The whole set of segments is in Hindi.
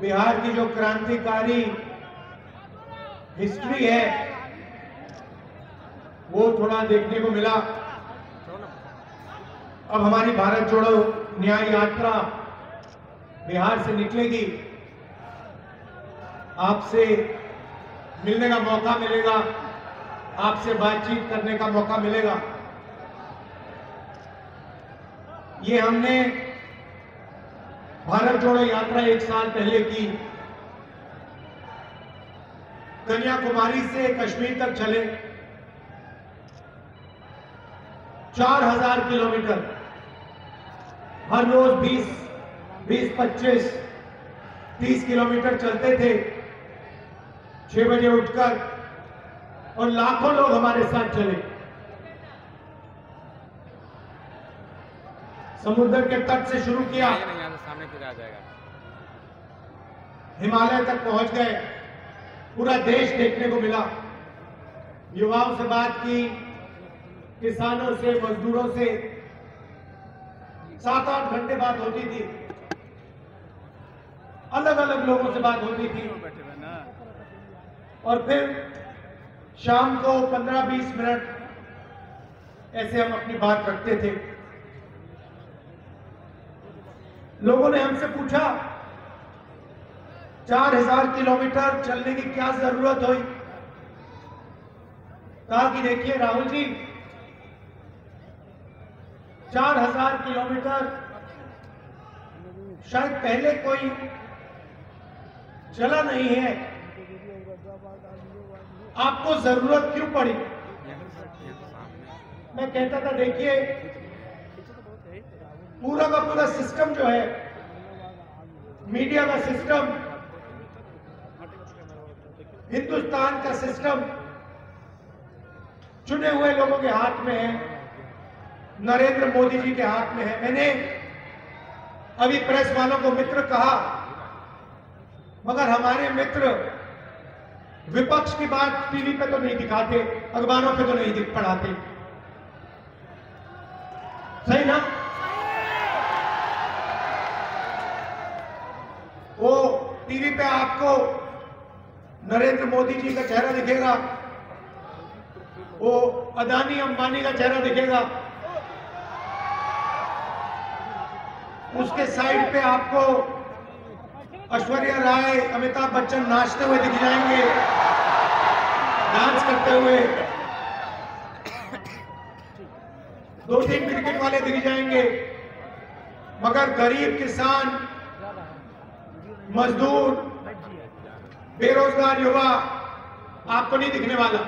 बिहार की जो क्रांतिकारी हिस्ट्री है वो थोड़ा देखने को मिला। अब हमारी भारत जोड़ो न्याय यात्रा बिहार से निकलेगी, आपसे मिलने का मौका मिलेगा, आपसे बातचीत करने का मौका मिलेगा। ये हमने भारत जोड़ो यात्रा 1 साल पहले की, कन्याकुमारी से कश्मीर तक चले, 4000 किलोमीटर, हर रोज 20, 25, 30 किलोमीटर चलते थे 6 बजे उठकर, और लाखों लोग हमारे साथ चले। समुद्र के तट से शुरू किया, सामने आ जाएगा, हिमालय तक पहुंच गए, पूरा देश देखने को मिला। युवाओं से बात की, किसानों से, मजदूरों से 7-8 घंटे बात होती थी, अलग अलग लोगों से बात होती थी, और फिर शाम को 15-20 मिनट ऐसे हम अपनी बात रखते थे। लोगों ने हमसे पूछा 4000 किलोमीटर चलने की क्या जरूरत हुई। कहा कि देखिए राहुल जी, 4000 किलोमीटर शायद पहले कोई चला नहीं है, आपको जरूरत क्यों पड़ी। मैं कहता था देखिए पूरा का पूरा सिस्टम जो है, मीडिया का सिस्टम, हिंदुस्तान का सिस्टम चुने हुए लोगों के हाथ में है, नरेंद्र मोदी जी के हाथ में है। मैंने अभी प्रेस वालों को मित्र कहा, मगर हमारे मित्र विपक्ष की बात टीवी पे तो नहीं दिखाते, अखबारों पे तो नहीं पढ़ाते, सही ना। वो टीवी पे आपको नरेंद्र मोदी जी का चेहरा दिखेगा, वो अदानी अंबानी का चेहरा दिखेगा, उसके साइड पे आपको ऐश्वर्या राय, अमिताभ बच्चन नाचते हुए दिख जाएंगे, डांस करते हुए, 2-3 क्रिकेट वाले दिख जाएंगे, मगर गरीब किसान, मजदूर, बेरोजगार युवा आपको नहीं दिखने वाला।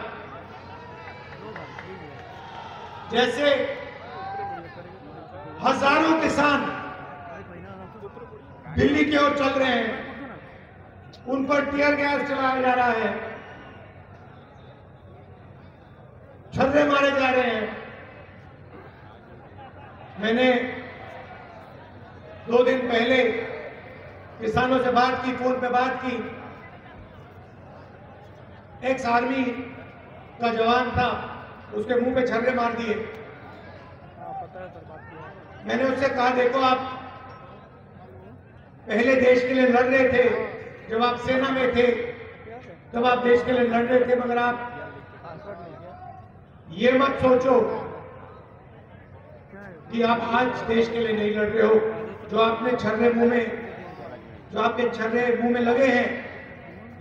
जैसे हजारों किसान दिल्ली की ओर चल रहे हैं, उन पर टियर गैस चलाया जा रहा है, छर्रे मारे जा रहे हैं। मैंने 2 दिन पहले किसानों से बात की, फोन पे बात की, ex-आर्मी का जवान था, उसके मुंह पे छर्रे मार दिए। मैंने उससे कहा देखो आप पहले देश के लिए लड़ रहे थे, जब आप सेना में थे तब आप देश के लिए लड़ रहे थे, मगर आप ये मत सोचो कि आप आज देश के लिए नहीं लड़ रहे हो। जो आपके छर्रे मुंह में लगे हैं,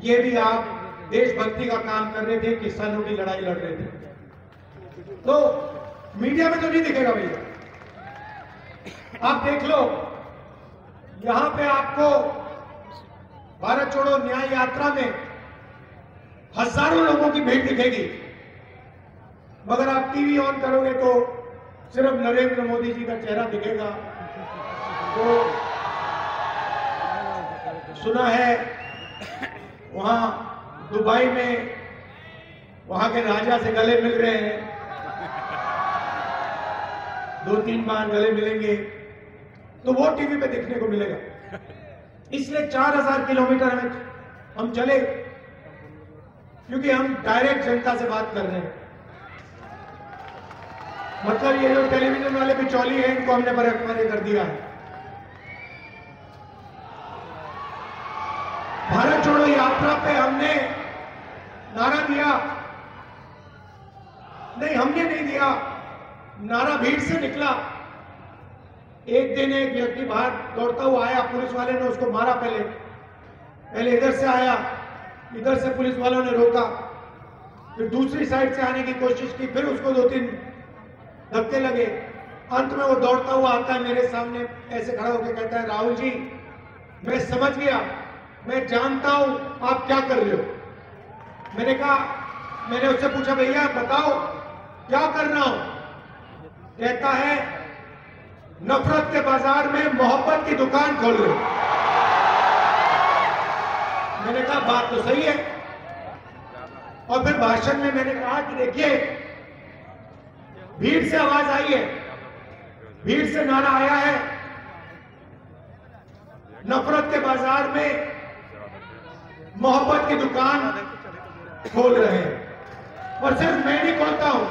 ये भी आप देशभक्ति का काम कर रहे थे, किसानों की लड़ाई लड़ रहे थे। तो मीडिया में तो नहीं दिखेगा भैया, आप देख लो। यहां पे आपको भारत जोड़ो न्याय यात्रा में हजारों लोगों की भीड़ दिखेगी, मगर आप टीवी ऑन करोगे तो सिर्फ नरेंद्र मोदी जी का चेहरा दिखेगा। तो सुना है वहां दुबई में वहां के राजा से गले मिल रहे हैं, 2-3 बार गले मिलेंगे, तो वो टीवी पे देखने को मिलेगा। इसलिए 4000 किलोमीटर हम चले, क्योंकि हम डायरेक्ट जनता से बात कर रहे हैं। मतलब ये जो टेलीविजन वाले बिचौली हैं, इनको हमने बराबर कर दिया है। भारत जोड़ो यात्रा पे हमने नारा दिया, नहीं हमने नहीं दिया, नारा भीड़ से निकला। एक दिन एक व्यक्ति बाहर दौड़ता हुआ आया, पुलिस वाले ने उसको मारा। पहले इधर से आया, इधर से पुलिस वालों ने रोका, फिर दूसरी साइड से आने की कोशिश की, फिर उसको 2-3 धक्के लगे। अंत में वो दौड़ता हुआ आता है मेरे सामने, ऐसे खड़ा होकर कहता है, राहुल जी मैं समझ गया, मैं जानता हूं आप क्या कर रहे हो। मैंने उससे पूछा, भैया बताओ क्या करना हो। कहता है नफरत के बाजार में मोहब्बत की दुकान खोल रहे हो। मैंने कहा बात तो सही है। और फिर भाषण में मैंने कहा कि देखिए भीड़ से आवाज आई है, भीड़ से नारा आया है, नफरत के बाजार में मोहब्बत की दुकान खोल रहे हैं। और सिर्फ मैं नहीं खोलता हूं,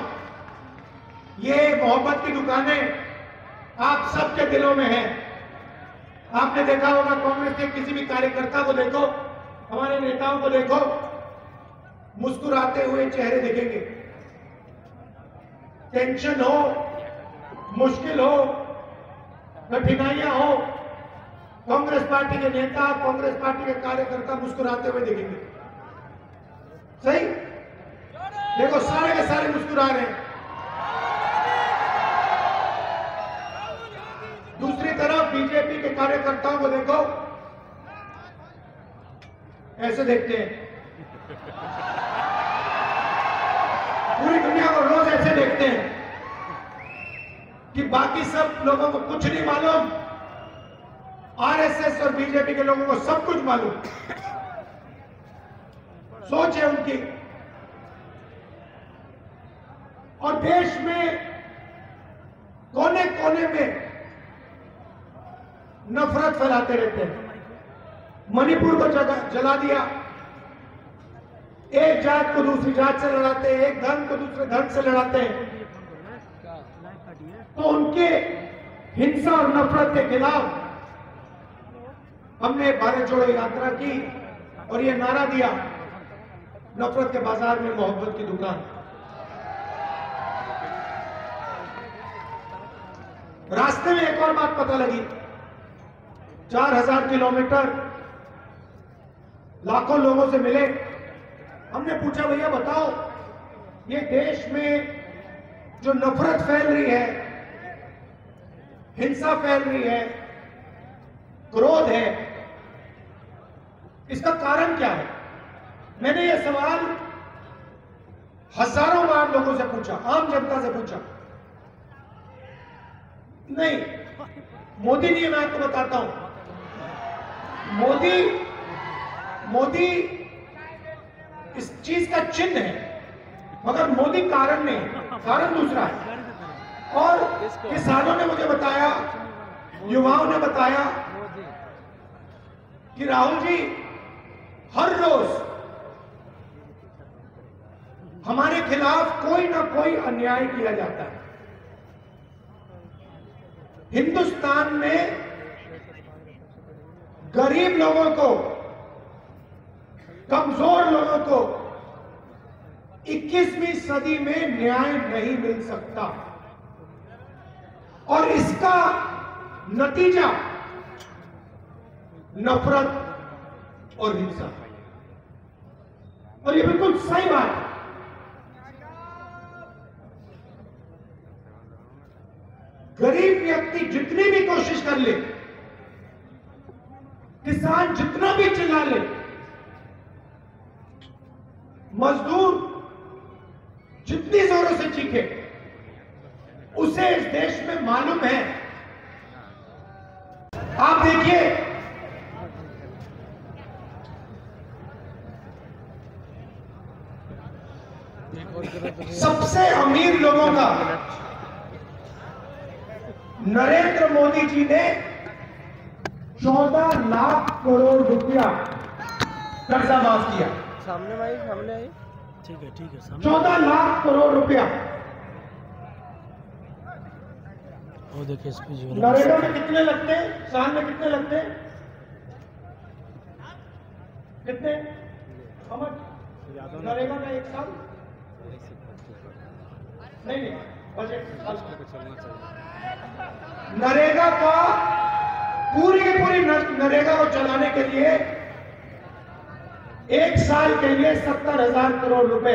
ये मोहब्बत की दुकानें आप सबके दिलों में हैं। आपने देखा होगा कांग्रेस के किसी भी कार्यकर्ता को देखो, हमारे नेताओं को देखो, मुस्कुराते हुए चेहरे दिखेंगे। टेंशन हो, मुश्किल हो, कठिनाइयां हो, कांग्रेस पार्टी के नेता, कांग्रेस पार्टी के कार्यकर्ता मुस्कुराते हुए दिखेंगे। सही देखो, सारे के सारे मुस्कुरा रहे हैं। दूसरी तरफ बीजेपी के कार्यकर्ताओं को देखो, ऐसे देखते हैं, पूरी दुनिया को रोज ऐसे देखते हैं कि बाकी सब लोगों को कुछ नहीं मालूम, आरएसएस और बीजेपी के लोगों को सब कुछ मालूम। सोच है उनकी। और देश में कोने कोने में नफरत फैलाते रहते हैं। मणिपुर को जला दिया, एक जात को दूसरी जात से लड़ाते हैं, एक धर्म को दूसरे धर्म से लड़ाते हैं। तो उनके हिंसा और नफरत के खिलाफ हमने भारत जोड़ो यात्रा की और ये नारा दिया, नफरत के बाजार में मोहब्बत की दुकान। रास्ते में एक और बात पता लगी, 4000 किलोमीटर लाखों लोगों से मिले। हमने पूछा, भैया बताओ ये देश में जो नफरत फैल रही है, हिंसा फैल रही है, क्रोध है, इसका कारण क्या है? मैंने ये सवाल हजारों बार लोगों से पूछा, आम जनता से पूछा। नहीं, मोदी नहीं, मैं आपको बताता हूं। मोदी इस चीज का चिन्ह है, मगर मोदी कारण नहीं है, कारण दूसरा है। और किसानों ने मुझे बताया, युवाओं ने बताया कि राहुल जी हर रोज हमारे खिलाफ कोई ना कोई अन्याय किया जाता है। हिंदुस्तान में गरीब लोगों को, कमजोर लोगों को 21वीं सदी में न्याय नहीं मिल सकता। और इसका नतीजा नफरत और हिंसा। और ये बिल्कुल सही बात है। गरीब व्यक्ति जितनी भी कोशिश कर ले, किसान जितना भी चिल्ला ले, मजदूर जितनी जोरों से चीखे, उसे इस देश में मालूम है। आप देखिए, सबसे अमीर लोगों का नरेंद्र मोदी जी ने 14 लाख करोड़ रुपया कर्जा माफ किया। सामने आई, ठीक है, 14 लाख करोड़ रुपया। वो देखिए नरेगा में कितने लगते हैं, साल में कितने लगते हैं? कितने नरेगा का एक साल नहीं बजट नरेगा का पूरी की पूरी नरेगा को चलाने के लिए एक साल के लिए 70,000 करोड़ रुपए,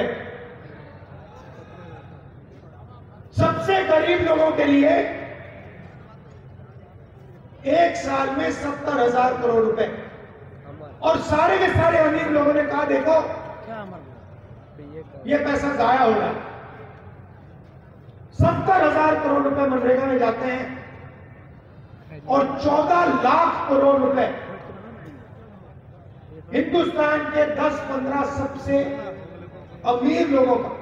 सबसे गरीब लोगों के लिए एक साल में 70,000 करोड़ रुपए। और सारे के सारे अमीर लोगों ने कहा देखो ये पैसा जाया हो रहा है, 70,000 करोड़ रुपए मनरेगा में जाते हैं और 14 लाख करोड़ रुपए हिंदुस्तान के 10-15 सबसे अमीर लोगों का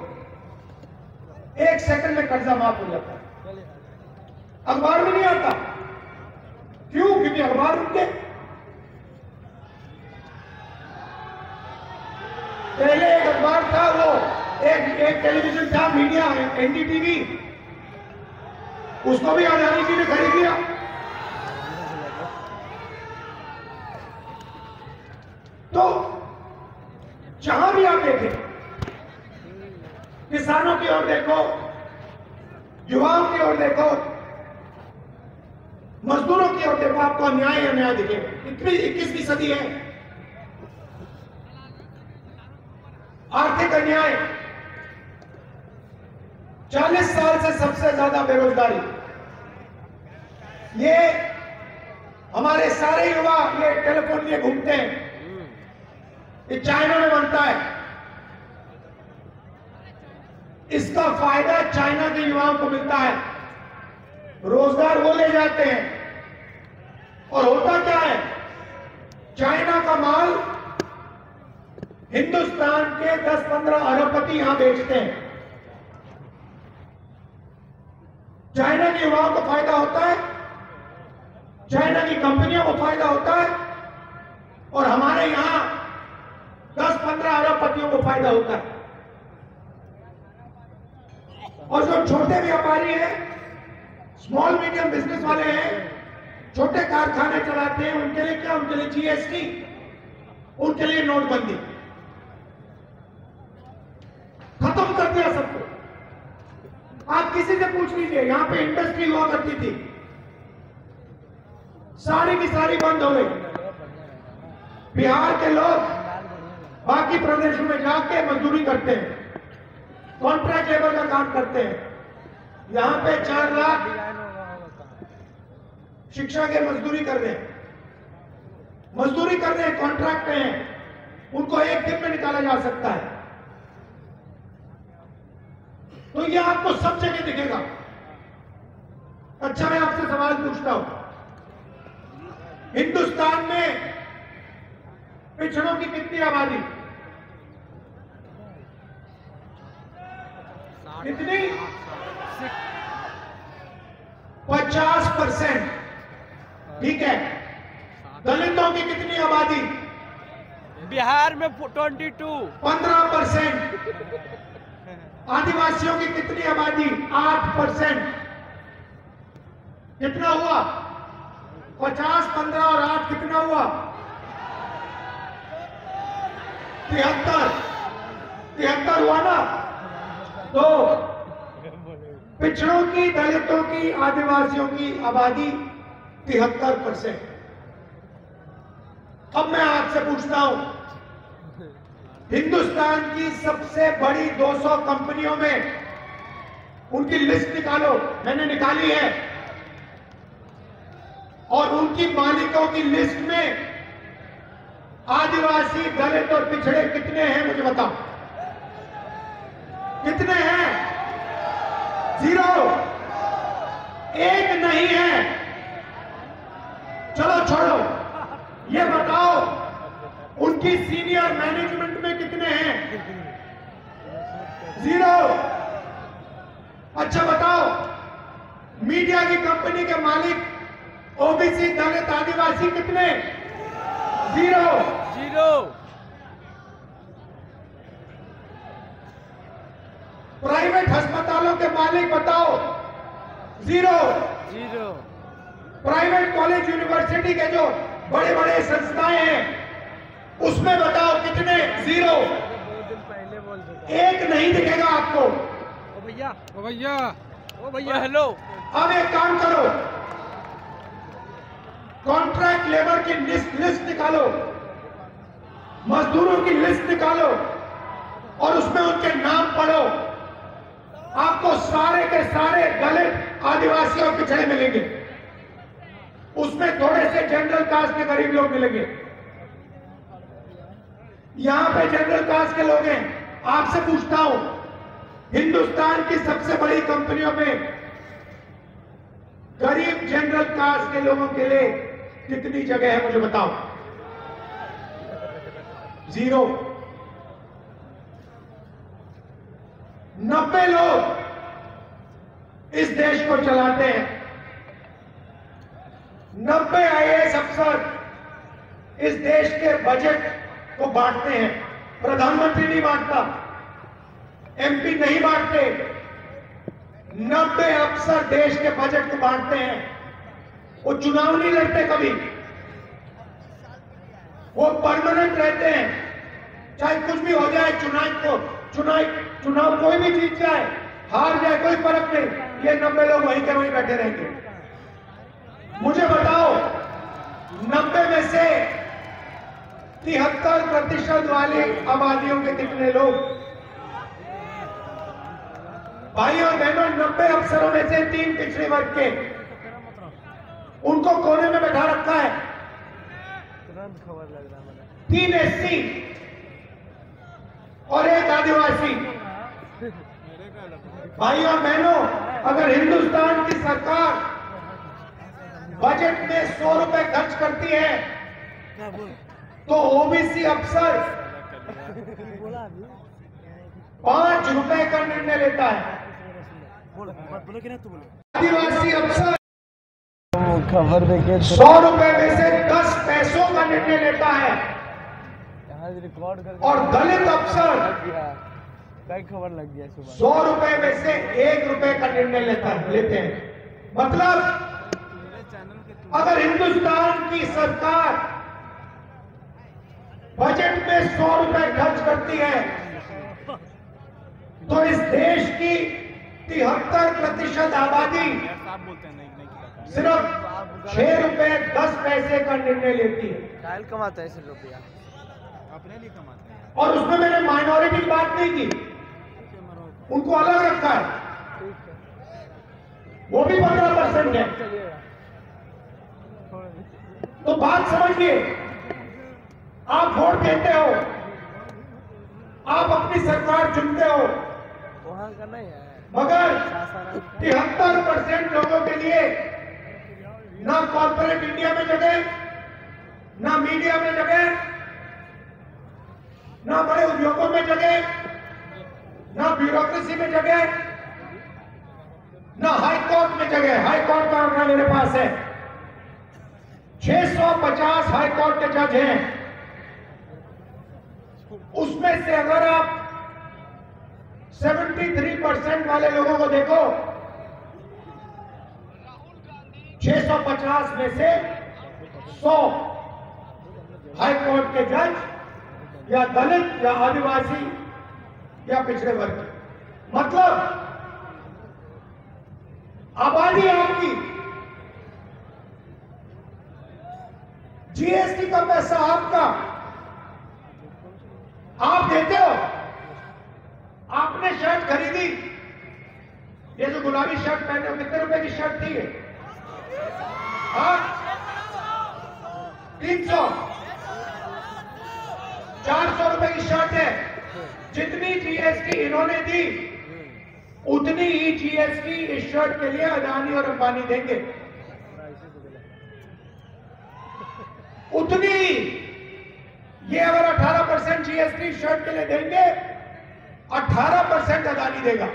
एक सेकंड में कर्जा माफ हो जाता है। अखबार में नहीं आता, क्यों? क्योंकि अखबार उनके पहले एक अखबार था, वो एक टेलीविजन था, मीडिया है एनडीटीवी, उसको भी अडानी जी ने खरीद लिया। तो जहां भी आप देखें, किसानों की ओर देखो, युवाओं की ओर देखो, मजदूरों की ओर देखो, आपको अन्याय अन्याय दिखेगा। 21वीं सदी है, आर्थिक अन्याय, 40 साल से सबसे ज्यादा बेरोजगारी। ये हमारे सारे युवा ये टेलीफोन लिए घूमते हैं, ये चाइना में बनता है, इसका फायदा चाइना के युवाओं को मिलता है, रोजगार वो ले जाते हैं। और होता क्या है, चाइना का माल हिंदुस्तान के 10-15 अरबपति यहां बेचते हैं। चाइना के युवाओं को फायदा होता है, चाइना की कंपनियों को फायदा होता है, और हमारे यहां 10-15 अरबपतियों को फायदा होता है। और जो छोटे व्यापारी हैं, स्मॉल मीडियम बिजनेस वाले हैं, छोटे कारखाने चलाते हैं, उनके लिए क्या? उनके लिए जीएसटी, उनके लिए नोटबंदी, खत्म कर दिया सबको। आप किसी से पूछ लीजिए, यहां पे इंडस्ट्री हुआ करती थी, सारी की सारी बंद हो गई। बिहार के लोग बाकी प्रदेशों में जाके मजदूरी करते हैं, कॉन्ट्रैक्ट लेबर का काम करते हैं। यहां पे 4 लाख शिक्षा के मजदूरी कर रहे हैं, कॉन्ट्रैक्ट पे हैं, उनको एक दिन में निकाला जा सकता है। तो ये आपको सब जगह दिखेगा। अच्छा, मैं आपसे सवाल पूछता हूं, हिंदुस्तान में पिछड़ों की कितनी आबादी? कितनी? 50%। ठीक है, दलितों की कितनी आबादी? बिहार में 22। 15%। आदिवासियों की कितनी आबादी? 8%। कितना हुआ? 50, 15 और 8 कितना हुआ? 73 हुआ ना। तो पिछड़ों की, दलितों की, आदिवासियों की आबादी 73%। अब मैं आपसे पूछता हूं, हिंदुस्तान की सबसे बड़ी 200 कंपनियों में उनकी लिस्ट निकालो, मैंने निकाली है, और उनकी मालिकों की लिस्ट में आदिवासी, दलित और पिछड़े कितने हैं? मुझे बताओ कितने हैं? 0, 1 नहीं है। चलो छोड़ो, ये बताओ उनकी सीनियर मैनेजमेंट में कितने हैं? 0। अच्छा बताओ, मीडिया की कंपनी के मालिक ओबीसी, दलित, आदिवासी कितने? 0। प्राइवेट अस्पतालों के मालिक बताओ, 0। प्राइवेट कॉलेज, यूनिवर्सिटी के जो बड़े बड़े संस्थाएं हैं उसमें बताओ कितने जीरो, एक नहीं दिखेगा आपको। ओ भैया, ओ भैया, ओ भैया, हेलो। अब एक काम करो, कॉन्ट्रैक्ट लेबर की लिस्ट निकालो, मजदूरों की लिस्ट निकालो और उसमें उनके नाम पढ़ो। आपको सारे के सारे दलित, आदिवासी और पिछड़े मिलेंगे, उसमें थोड़े से जनरल कास्ट के गरीब लोग मिलेंगे। यहां पे जनरल कास्ट के लोग हैं। आपसे पूछता हूं, हिंदुस्तान की सबसे बड़ी कंपनियों में गरीब जनरल कास्ट के लोगों के लिए कितनी जगह है, मुझे बताओ। जीरो। 90 लोग इस देश को चलाते हैं, 90 IAS अफसर इस देश के बजट को बांटते हैं। प्रधानमंत्री नहीं बांटता, MP नहीं बांटते, 90 अफसर देश के बजट को बांटते हैं। वो चुनाव नहीं लड़ते कभी, वो परमानेंट रहते हैं। चाहे कुछ भी हो जाए, चुनाव कोई भी जीत जाए, हार जाए, कोई फर्क नहीं, ये 90 लोग वहीं के वहीं बैठे रहेंगे। मुझे बताओ, 90 में से 73% वाली आबादियों के कितने लोग? भाई और बहनों, 90 अफसरों में से 3 पिछड़े वर्ग के, उनको कोने में बैठा रखा है। 3 SC और 1 आदिवासी। भाई और बहनों, अगर हिंदुस्तान की सरकार बजट में 100 रुपए खर्च करती है तो OBC अफसर 5 रुपए का निर्णय लेता है, आदिवासी अफसर खबर 100 रुपए में से 10 पैसों का निर्णय लेता है और दलित अफसर खबर लग गया 100 रुपए में से 1 रुपए का निर्णय लेते हैं। मतलब अगर हिंदुस्तान की सरकार बजट में 100 रुपए खर्च करती है तो इस देश की 73% आबादी सिर्फ 6 रुपए 10 पैसे का निर्णय लेती है। कमाते हैं ऐसे लोग यार, अपने लिए कमाते हैं। और उसमें मैंने माइनॉरिटी की बात नहीं की, उनको अलग रखा है, वो भी 15% है। तो बात समझिए, आप वोट देते हो, आप अपनी सरकार चुनते हो, मगर 73% लोगों के लिए ना कॉर्पोरेट इंडिया में जगह, ना मीडिया में जगह, ना बड़े उद्योगों में जगह, ना ब्यूरोक्रेसी में जगह, ना हाईकोर्ट में जगह। हाईकोर्ट का आंकड़ा मेरे पास है, 650 हाईकोर्ट के जज हैं। उसमें से अगर आप 73% वाले लोगों को देखो, 650 में से 100 हाईकोर्ट के जज या दलित या आदिवासी या पिछड़े वर्ग के। मतलब आबादी आपकी, GST का पैसा आपका, आप देते हो। आपने शर्ट खरीदी, ये जो गुलाबी शर्ट पहने हो, कितने रुपए की शर्ट थी ये? 300 400 रुपए की शर्ट है। जितनी GST इन्होंने दी उतनी ही GST इस शर्ट के लिए अडानी और अंबानी देंगे, उतनी ही। ये अगर 18% GST शर्ट के लिए देंगे, 18% अदानी देगा।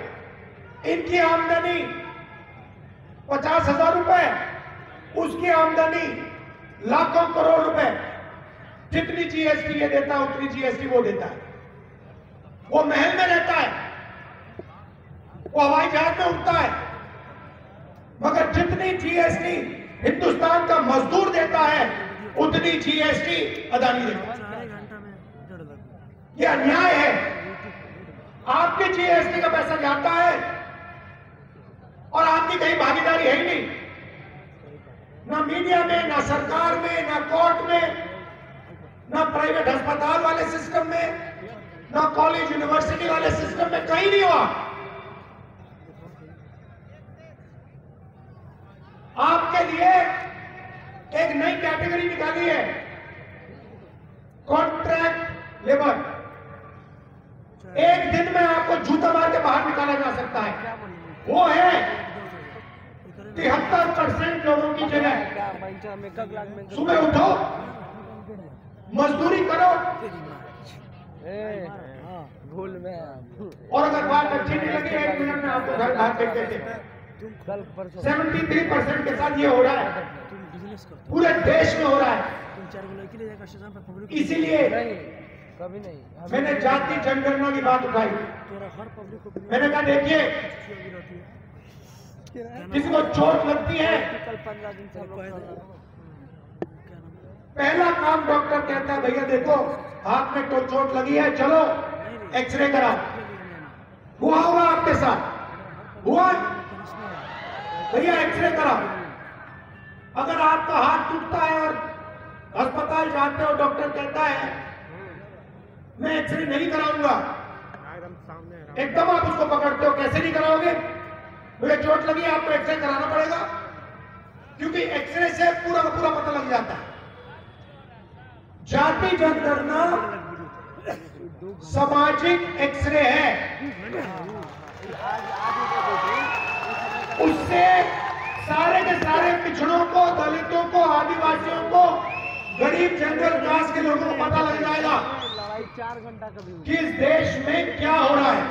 इनकी आमदनी 50,000 रुपए, उसकी आमदनी लाखों करोड़ रुपए। जितनी GST ये देता है उतनी GST वो देता है। वो महल में रहता है, वो हवाई जहाज में उठता है, मगर जितनी GST हिंदुस्तान का मजदूर देता है उतनी GST अदानी देता है। ये अन्याय है। आपके जीएसटी का पैसा जाता है और आपकी कहीं भागीदारी है ही नहीं, ना मीडिया में, ना सरकार में, ना कोर्ट में, ना प्राइवेट अस्पताल वाले सिस्टम में, ना कॉलेज यूनिवर्सिटी वाले सिस्टम में, कहीं नहीं हुआ। आपके लिए एक नई कैटेगरी निकाली है, कॉन्ट्रैक्ट लेबर। एक दिन में आपको जूता मार के बाहर निकाला जा सकता है। वो है 73% लोगों की जगह। सुबह उठो, मजदूरी करो, और अगर बात अच्छी नहीं लगी एक मिनट में आपको घर बाहर फेंक देते हैं। 73% के साथ ये हो रहा है, पूरे देश में हो रहा है। इसीलिए कभी नहीं मैंने जाति जनगणना की बात उठाई। मैंने कहा देखिए, किसी को चोट लगती है, पहला काम डॉक्टर कहता है भैया देखो हाथ में तो चोट लगी है, चलो एक्सरे कराओ। हुआ होगा आपके साथ, हुआ भैया एक्सरे कराओ। अगर आपका हाथ टूटता है और अस्पताल जाते हो, डॉक्टर कहता है मैं एक्सरे नहीं कराऊंगा, एकदम आप उसको पकड़ते हो, कैसे नहीं कराओगे, मुझे चोट लगी, आपको एक्सरे कराना पड़ेगा, क्योंकि एक्सरे से पूरा का पूरा पता लग जाता है। जाति जनगणना सामाजिक एक्सरे है, उससे सारे के सारे पिछड़ों को, दलितों को, आदिवासियों को, गरीब जनरल क्लास के लोगों को पता लग जाएगा कि इस देश में क्या हो रहा है।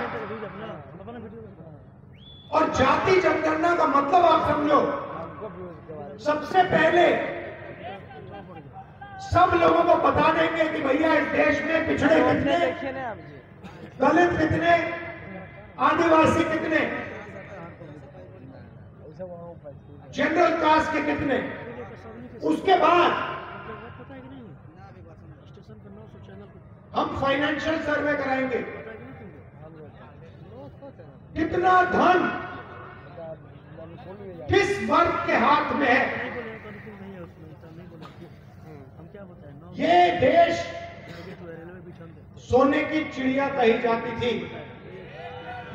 और जाति जनगणना का मतलब आप समझो, सबसे पहले सब लोगों को बता देंगे कि भैया इस देश में पिछड़े कितने, दलित कितने, आदिवासी कितने, जनरल कास्ट के कितने। उसके बाद हम फाइनेंशियल सर्वे कराएंगे, कितना धन किस वर्ग के हाथ में है। ये देश सोने की चिड़िया कही जाती थी,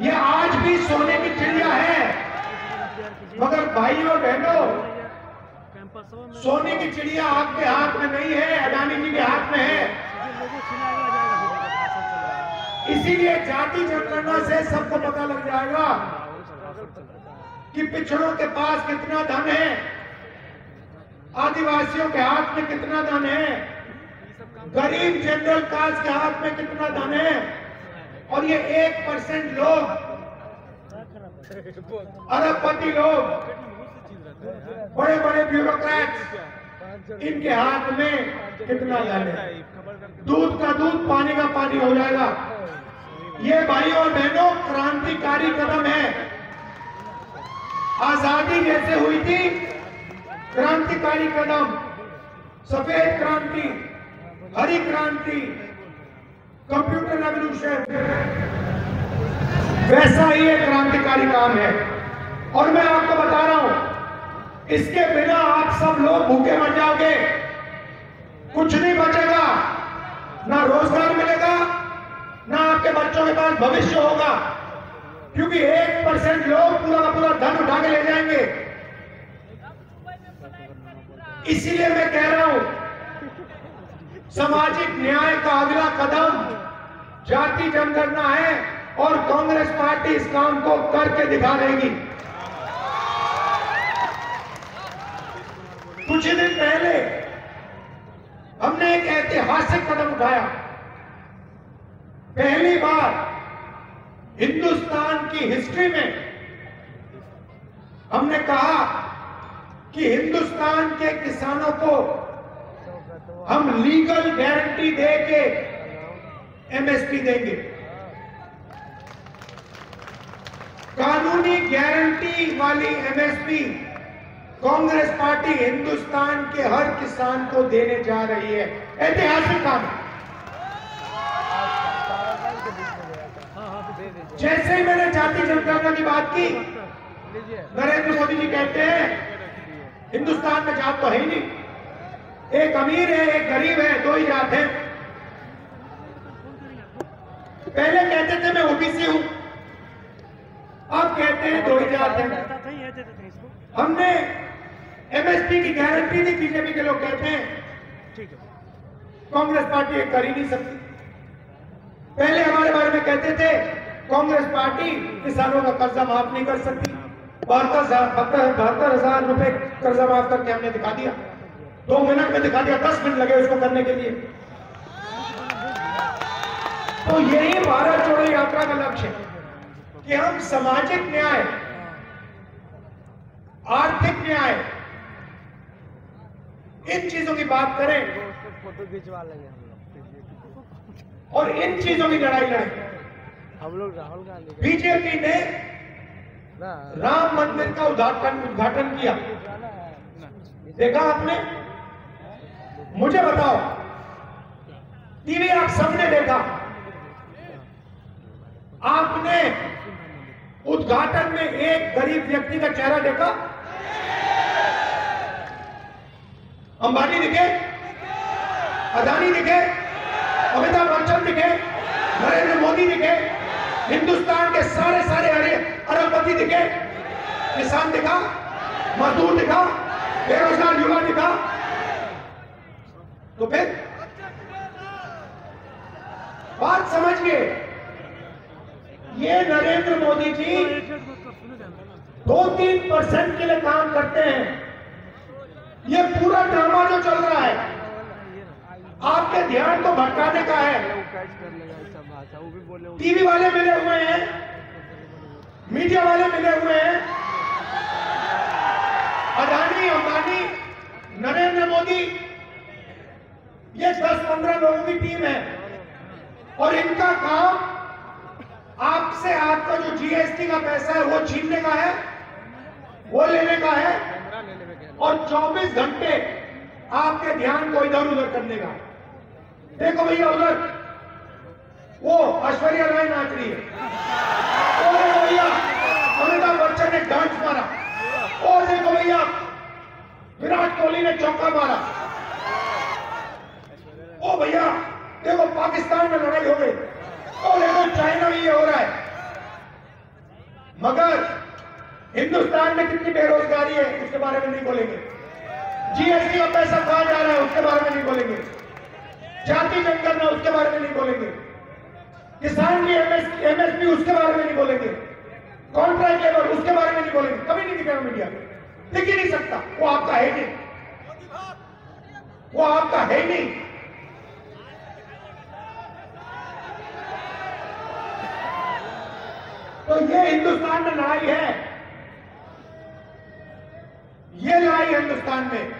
ये आज भी सोने की चिड़िया है, मगर भाइयों बहनों, सोने की चिड़िया आपके हाथ में नहीं है, अडानी जी के हाथ में है। इसीलिए जाति जनगणना से सबको पता लग जाएगा कि पिछड़ों के पास कितना धन है, आदिवासियों के हाथ में कितना धन है, गरीब जनरल कास्ट के हाथ में कितना धन है। और ये 1% लोग, अरबपति लोग, बड़े बड़े ब्यूरोक्रेट्स, इनके हाथ में कितना धन है। दूध का दूध, पानी का पानी हो जाएगा। ये भाइयों और बहनों क्रांतिकारी कदम है। आजादी जैसे हुई थी, क्रांतिकारी कदम, सफेद क्रांति, हरी क्रांति, कंप्यूटर रेवोल्यूशन, वैसा ही एक क्रांतिकारी काम है। और मैं आपको बता रहा हूं, इसके बिना आप सब लोग भूखे मर जाओगे, कुछ नहीं बचेगा, ना रोजगार मिलेगा, ना आपके बच्चों के पास भविष्य होगा, क्योंकि 1% लोग पूरा का पूरा धन उठा के ले जाएंगे। इसीलिए मैं कह रहा हूं, सामाजिक न्याय का अगला कदम जाति जनगणना है, और कांग्रेस पार्टी इस काम को करके दिखा देगी। कुछ ही दिन पहले हमने एक ऐतिहासिक कदम उठाया, पहली बार हिंदुस्तान की हिस्ट्री में हमने कहा कि हिंदुस्तान के किसानों को हम लीगल गारंटी देके एमएसपी देंगे, कानूनी गारंटी वाली एमएसपी कांग्रेस पार्टी हिंदुस्तान के हर किसान को देने जा रही है। ऐतिहासिक काम, भारतीय जनता की बात की, नरेंद्र मोदी जी कहते हैं हिंदुस्तान में जात तो है ही नहीं, एक अमीर है एक गरीब है, दो ही जात है। पहले कहते थे मैं ओबीसी हूं, अब कहते हैं दो ही जात है। हमने एमएसपी की गारंटी दी, बीजेपी के लोग कहते हैं कांग्रेस पार्टी ये कर ही नहीं सकती। पहले हमारे बारे में कहते थे कांग्रेस पार्टी किसानों का कर्जा माफ नहीं कर सकती, 72,000 रुपए कर्जा माफ करके हमने दिखा दिया, 2 मिनट में दिखा दिया, 10 मिनट लगे उसको करने के लिए। तो यही भारत जोड़ो यात्रा का लक्ष्य है कि हम सामाजिक न्याय, आर्थिक न्याय, इन चीजों की बात करें और इन चीजों की लड़ाई लड़ें। हम लोग राहुल गांधी, बीजेपी ने राम मंदिर का उद्घाटन किया, देखा आपने? मुझे बताओ, टीवी आप सबने देखा, आपने उद्घाटन में एक गरीब व्यक्ति का चेहरा देखा? अंबानी दिखे, अदानी दिखे, अमिताभ बच्चन दिखे, नरेंद्र मोदी दिखे, हिंदुस्तान के सारे सारे अरबपति दिखे, किसान दिखा, मजदूर दिखा, बेरोजगार युवा दिखा। तो फिर बात समझिए, ये नरेंद्र मोदी जी 2-3% के लिए काम करते हैं। ये पूरा ड्रामा जो चल रहा है आपके ध्यान को भटकाने का है। टीवी वाले मिले हुए हैं, मीडिया वाले मिले हुए हैं, अडानी, अंबानी, नरेंद्र मोदी, ये 10-15 लोगों की टीम है और इनका काम आपसे आपका जो जीएसटी का पैसा है वो छीनने का है, वो लेने का है और 24 घंटे आपके ध्यान को इधर उधर करने का। देखो भैया उधर वो ऐश्वर्या राय नाच रही है, और भैया अमिताभ बच्चन ने डांस मारा, और देखो भैया विराट कोहली ने चौका मारा, ओ भैया देखो पाकिस्तान में लड़ाई हो गई, और देखो चाइना में ये हो रहा है। मगर हिंदुस्तान में कितनी बेरोजगारी है उसके बारे में नहीं बोलेंगे, जीएसटी का पैसा कहां जा रहा है उसके बारे में नहीं बोलेंगे, जाति जनगणना है उसके बारे में नहीं बोलेंगे, किसान की एमएसपी उसके बारे में नहीं बोलेंगे, कॉन्ट्रैक्ट लेबर उसके बारे में नहीं बोलेंगे, कभी नहीं दिखेगा मीडिया में, दिख ही नहीं सकता, वो आपका है नहीं, वो आपका है नहीं। तो ये हिंदुस्तान में लड़ाई है, ये लड़ाई हिंदुस्तान में।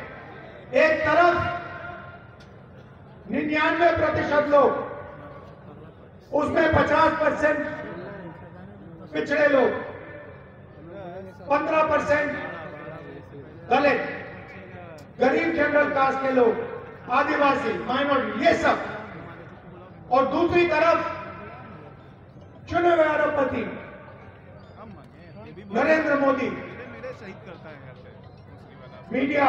एक तरफ 99% लोग, उसमें 50% पिछड़े लोग, 15% दलित, गरीब जनरल कास्ट के लोग, आदिवासी, माइनॉरिटी, ये सब, और दूसरी तरफ चुने हुए अरबपति नरेंद्र मोदी, मीडिया।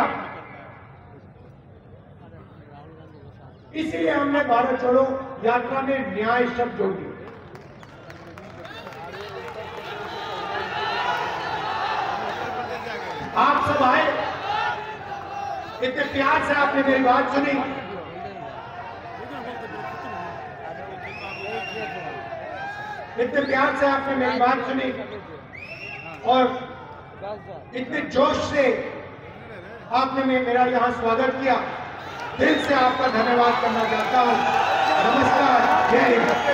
इसलिए हमने भारत छोड़ो यात्रा में न्याय शब्द जोड़ दिया। आप सब आए, इतने प्यार से आपने मेरी बात सुनी, इतने प्यार से आपने मेरी बात सुनी और इतने जोश से आपने मेरा यहां स्वागत किया। दिल से आपका धन्यवाद करना चाहता हूं। नमस्कार, जय हिंद।